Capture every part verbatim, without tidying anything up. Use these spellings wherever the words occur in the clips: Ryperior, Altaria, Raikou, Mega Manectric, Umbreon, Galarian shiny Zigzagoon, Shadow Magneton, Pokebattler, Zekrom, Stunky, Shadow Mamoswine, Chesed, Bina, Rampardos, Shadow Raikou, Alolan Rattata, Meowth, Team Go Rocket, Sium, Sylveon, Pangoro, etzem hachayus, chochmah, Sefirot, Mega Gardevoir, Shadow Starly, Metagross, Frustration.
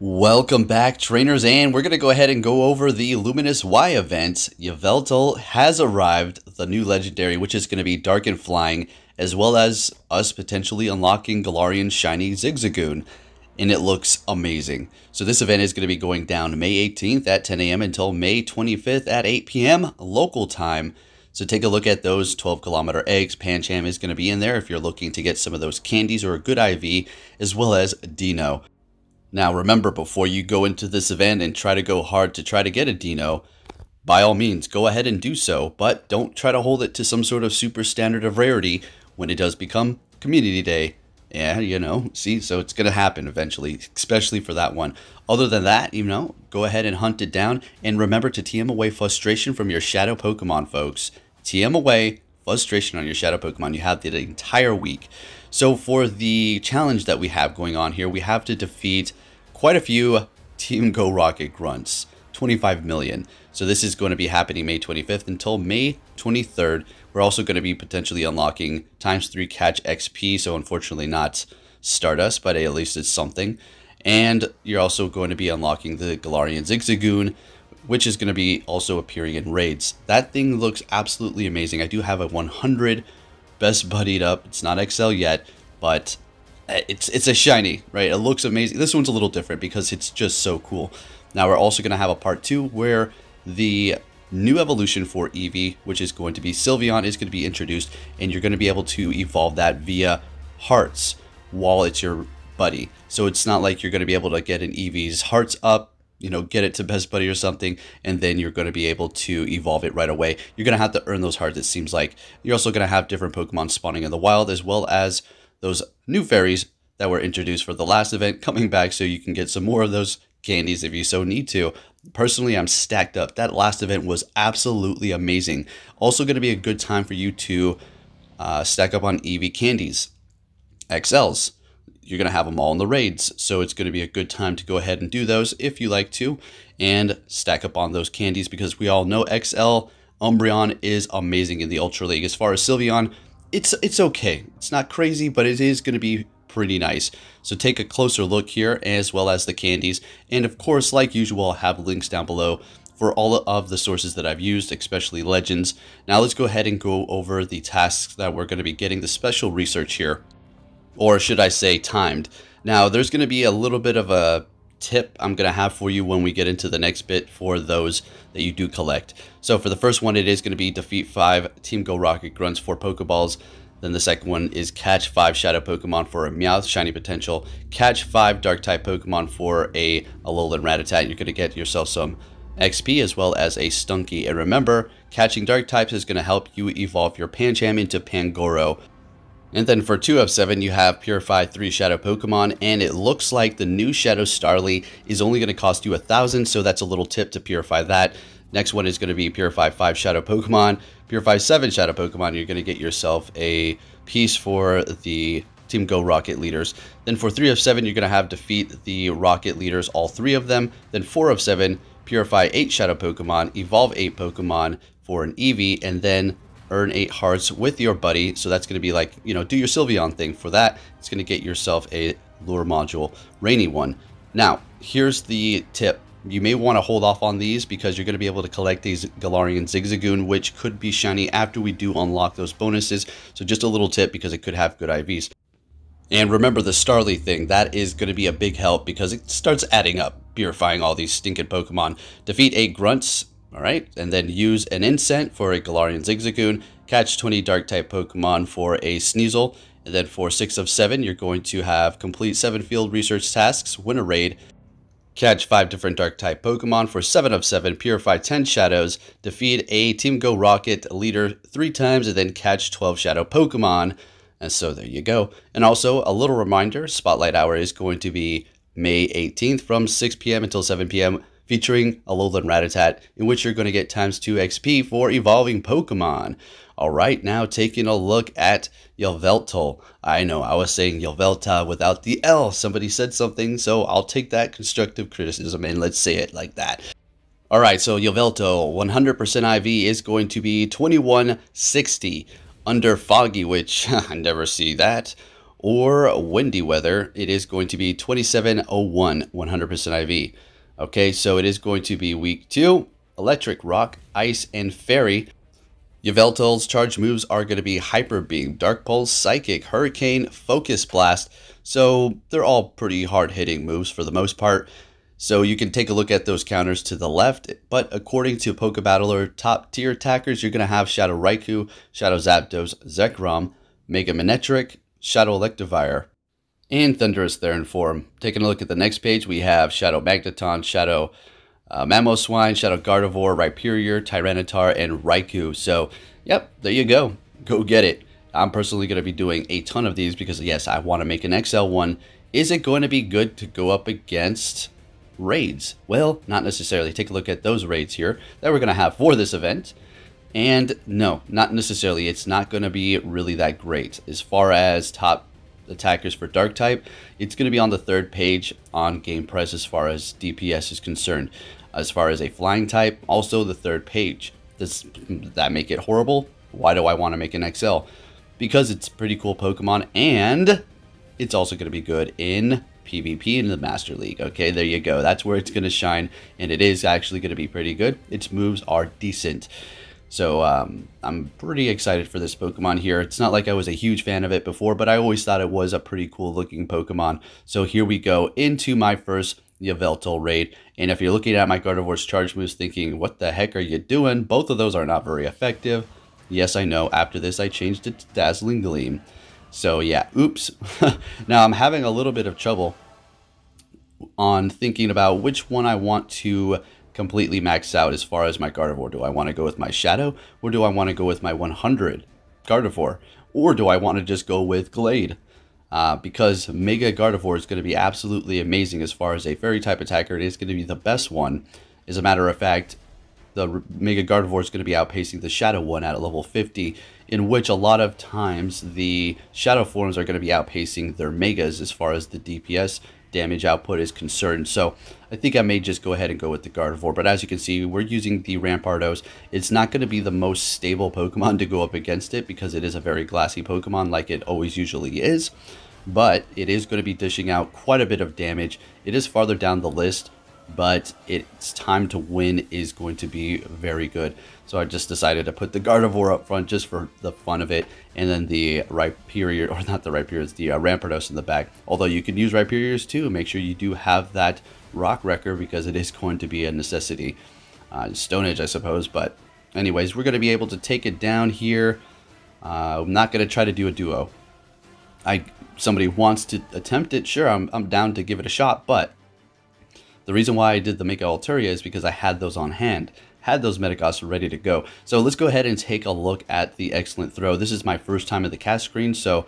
Welcome back, trainers, and we're going to go ahead and go over the Luminous Y event. Yveltal has arrived, the new legendary, which is going to be Dark and Flying, as well as us potentially unlocking Galarian shiny Zigzagoon, and it looks amazing. So this event is going to be going down May eighteenth at ten A M until May twenty-fifth at eight P M local time. So take a look at those twelve kilometer eggs. Pancham is going to be in there if you're looking to get some of those candies or a good I V, as well as Dino. Now remember, before you go into this event and try to go hard to try to get a Dino, by all means, go ahead and do so, but don't try to hold it to some sort of super standard of rarity when it does become Community Day. Yeah, you know, see, so it's going to happen eventually, especially for that one. Other than that, you know, go ahead and hunt it down, and remember to T M away frustration from your Shadow Pokemon, folks. T M away frustration on your Shadow Pokemon. You have the entire week. So for the challenge that we have going on here, we have to defeat quite a few Team Go Rocket grunts, twenty-five million. So this is going to be happening May twenty-fifth until May twenty-third. We're also going to be potentially unlocking times three catch X P, so unfortunately not Stardust, but at least it's something. And you're also going to be unlocking the Galarian Zigzagoon, which is going to be also appearing in raids. That thing looks absolutely amazing. I do have a one hundred best buddied up. It's not X L yet, but it's it's a shiny, right? It looks amazing. This one's a little different because it's just so cool. Now we're also going to have a part two where the new evolution for Eevee, which is going to be Sylveon, is going to be introduced, and you're going to be able to evolve that via hearts while it's your buddy. So it's not like you're going to be able to get an Eevee's hearts up, you know, get it to best buddy or something, and then you're going to be able to evolve it right away. You're going to have to earn those hearts, it seems like. You're also going to have different Pokemon spawning in the wild, as well as those new fairies that were introduced for the last event coming back, so you can get some more of those candies if you so need to. Personally, I'm stacked up. That last event was absolutely amazing. Also going to be a good time for you to uh, stack up on Eevee candies, X Ls. You're going to have them all in the raids, so it's going to be a good time to go ahead and do those if you like to, and stack up on those candies, because we all know X L Umbreon is amazing in the Ultra League. As far as Sylveon, it's it's okay. It's not crazy, but it is going to be pretty nice. So take a closer look here, as well as the candies, and of course, like usual, I'll have links down below for all of the sources that I've used, especially Legends. Now let's go ahead and go over the tasks that we're going to be getting, the special research here. Or should I say timed. Now there's going to be a little bit of a tip I'm going to have for you when we get into the next bit for those that you do collect. So for the first one, it is going to be defeat five Team Go Rocket grunts for Pokeballs. Then the second one is catch five Shadow Pokemon for a Meowth shiny potential. Catch five Dark type Pokemon for a Alolan Rattata. You're going to get yourself some X P, as well as a Stunky. And remember, catching Dark types is going to help you evolve your Pancham into Pangoro. And then for two of seven, you have Purify three Shadow Pokemon, and it looks like the new Shadow Starly is only going to cost you one thousand, so that's a little tip to Purify that. Next one is going to be Purify five Shadow Pokemon. Purify seven Shadow Pokemon, you're going to get yourself a piece for the Team Go Rocket leaders. Then for three of seven, you're going to have defeat the Rocket leaders, all three of them. Then four of seven, Purify eight Shadow Pokemon, evolve eight Pokemon for an Eevee, and then earn eight hearts with your buddy. So that's going to be like, you know, do your Sylveon thing. For that, it's going to get yourself a lure module, rainy one. Now, here's the tip. You may want to hold off on these because you're going to be able to collect these Galarian Zigzagoon, which could be shiny after we do unlock those bonuses. So just a little tip, because it could have good I Vs. And remember the Starly thing, that is going to be a big help because it starts adding up, purifying all these stinking Pokemon. Defeat eight grunts. All right, and then use an Incent for a Galarian Zigzagoon, catch twenty Dark-type Pokemon for a Sneasel, and then for six of seven, you're going to have complete seven field research tasks, win a raid, catch five different Dark-type Pokemon for seven of seven, purify ten Shadows, defeat a Team Go Rocket leader three times, and then catch twelve Shadow Pokemon, and so there you go. And also, a little reminder, Spotlight Hour is going to be May eighteenth from six P M until seven P M, featuring Alolan Rattata, in which you're going to get times two X P for evolving Pokemon. All right, now taking a look at Yveltal. I know, I was saying Yveltal without the L. Somebody said something, so I'll take that constructive criticism and let's say it like that. All right, so Yveltal, one hundred percent I V is going to be twenty-one sixty under Foggy, which I never see that. or windy weather, it is going to be twenty-seven oh one, one hundred percent I V. Okay, so it is going to be week two, electric, rock, ice, and fairy. Yveltal's charge moves are going to be Hyper Beam, Dark Pulse, Psychic, Hurricane, Focus Blast. So they're all pretty hard-hitting moves for the most part. So you can take a look at those counters to the left. But according to Pokebattler top tier attackers, you're going to have Shadow Raikou, Shadow Zapdos, Zekrom, Mega Manectric, Shadow Electivire, and Thunderous Therian form. Taking a look at the next page, we have Shadow Magneton, Shadow Uh, Mamoswine, Shadow Gardevoir, Ryperior, Tyranitar, and Raikou. So, yep, there you go. Go get it. I'm personally going to be doing a ton of these because, yes, I want to make an X L one. Is it going to be good to go up against raids? Well, not necessarily. Take a look at those raids here that we're going to have for this event. And no, not necessarily. It's not going to be really that great. As far as top attackers for dark type, it's going to be on the third page on Game Press as far as D P S is concerned. As far as a flying type, also the third page. Does that make it horrible? Why do I want to make an X L? Because it's pretty cool Pokemon, and it's also going to be good in PvP in the Master League. Okay, there you go. That's where it's going to shine, and it is actually going to be pretty good. Its moves are decent. So um, I'm pretty excited for this Pokemon here. It's not like I was a huge fan of it before, but I always thought it was a pretty cool looking Pokemon. So here we go into my first Yveltal raid. And if you're looking at my Gardevoir's charge moves thinking, what the heck are you doing? Both of those are not very effective. Yes, I know. After this, I changed it to Dazzling Gleam. So yeah, oops. Now I'm having a little bit of trouble on thinking about which one I want to completely maxed out as far as my Gardevoir. Do I want to go with my Shadow, or do I want to go with my one hundred Gardevoir, or do I want to just go with Glade? Uh, because Mega Gardevoir is going to be absolutely amazing as far as a fairy type attacker. It is going to be the best one. As a matter of fact, the Mega Gardevoir is going to be outpacing the Shadow one at level fifty, in which a lot of times the Shadow forms are going to be outpacing their Megas as far as the D P S damage output is concerned. So I think I may just go ahead and go with the Gardevoir. But as you can see, we're using the Rampardos. It's not going to be the most stable Pokemon to go up against it because it is a very glassy Pokemon like it always usually is. But it is going to be dishing out quite a bit of damage. It is farther down the list, but its time to win is going to be very good. So I just decided to put the Gardevoir up front just for the fun of it, and then the Rhyperior, or not the Rhyperior, the uh, Rampardos in the back. Although you can use Rhyperiors too. Make sure you do have that Rock Wrecker because it is going to be a necessity. Uh, Stone Age, I suppose. But anyways, we're going to be able to take it down here. Uh, I'm not going to try to do a duo. I somebody wants to attempt it, sure, I'm, I'm down to give it a shot, but the reason why I did the Mega Altaria is because I had those on hand, had those Metagross ready to go. So let's go ahead and take a look at the excellent throw. This is my first time at the cast screen, so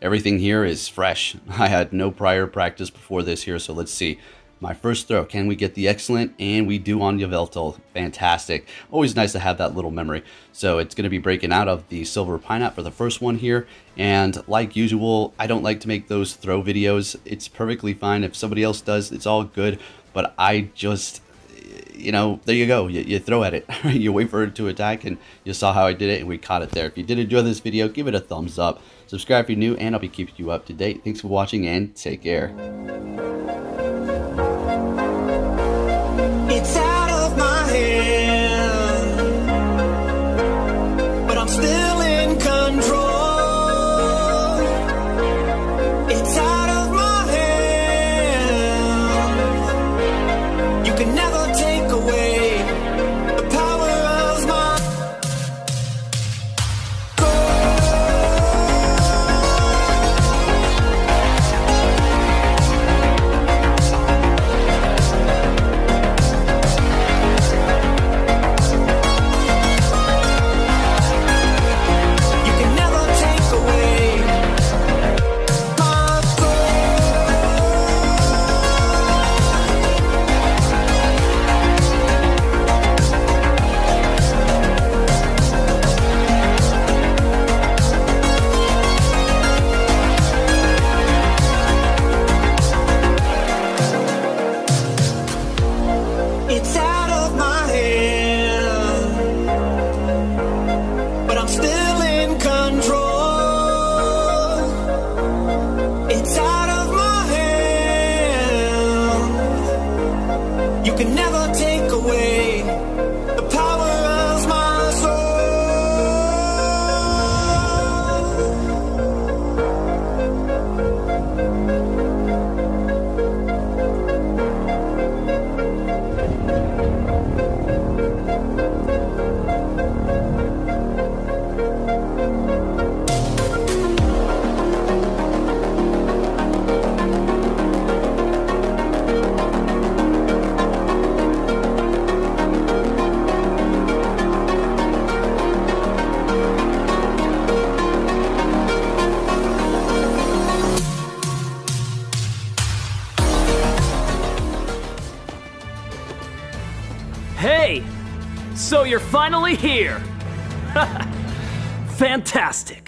everything here is fresh. I had no prior practice before this here, so let's see. My first throw, can we get the excellent? And we do on Yveltal. Fantastic. Always nice to have that little memory. So it's going to be breaking out of the Silver Pineapple for the first one here. And like usual, I don't like to make those throw videos. It's perfectly fine if somebody else does. It's all good. But I just, you know, there you go. You, you throw at it. You wait for it to attack, and you saw how I did it, and we caught it there. If you did enjoy this video, give it a thumbs up. Subscribe if you're new, and I'll be keeping you up to date. Thanks for watching, and take care. you can never take away the power of my soul. Hey! So you're finally here! Fantastic!